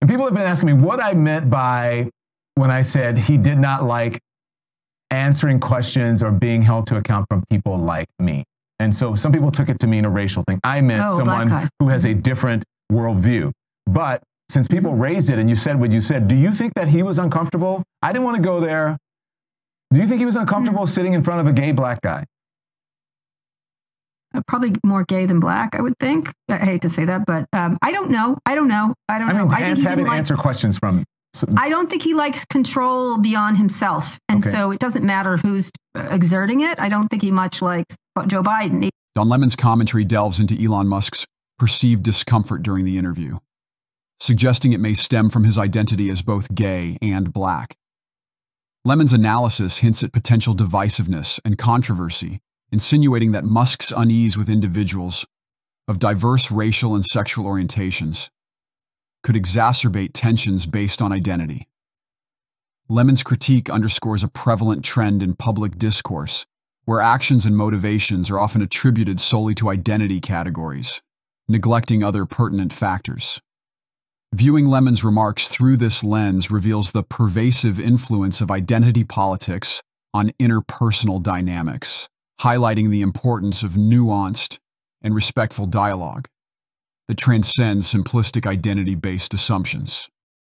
And people have been asking me what I meant by when I said he did not like answering questions or being held to account from people like me. And so some people took it to mean a racial thing. I meant someone who has a different worldview. But since people raised it and you said what you said, do you think that he was uncomfortable? I didn't want to go there. Do you think he was uncomfortable sitting in front of a gay black guy? Probably more gay than black, I would think. I hate to say that, but I don't know. I don't know. I mean, Dan's having to answer questions from. So, I don't think he likes control beyond himself. And so it doesn't matter who's exerting it. I don't think he much likes Joe Biden. Don Lemon's commentary delves into Elon Musk's perceived discomfort during the interview, suggesting it may stem from his identity as both gay and black. Lemon's analysis hints at potential divisiveness and controversy, insinuating that Musk's unease with individuals of diverse racial and sexual orientations could exacerbate tensions based on identity. Lemon's critique underscores a prevalent trend in public discourse where actions and motivations are often attributed solely to identity categories, neglecting other pertinent factors. Viewing Lemon's remarks through this lens reveals the pervasive influence of identity politics on interpersonal dynamics, highlighting the importance of nuanced and respectful dialogue that transcends simplistic identity-based assumptions.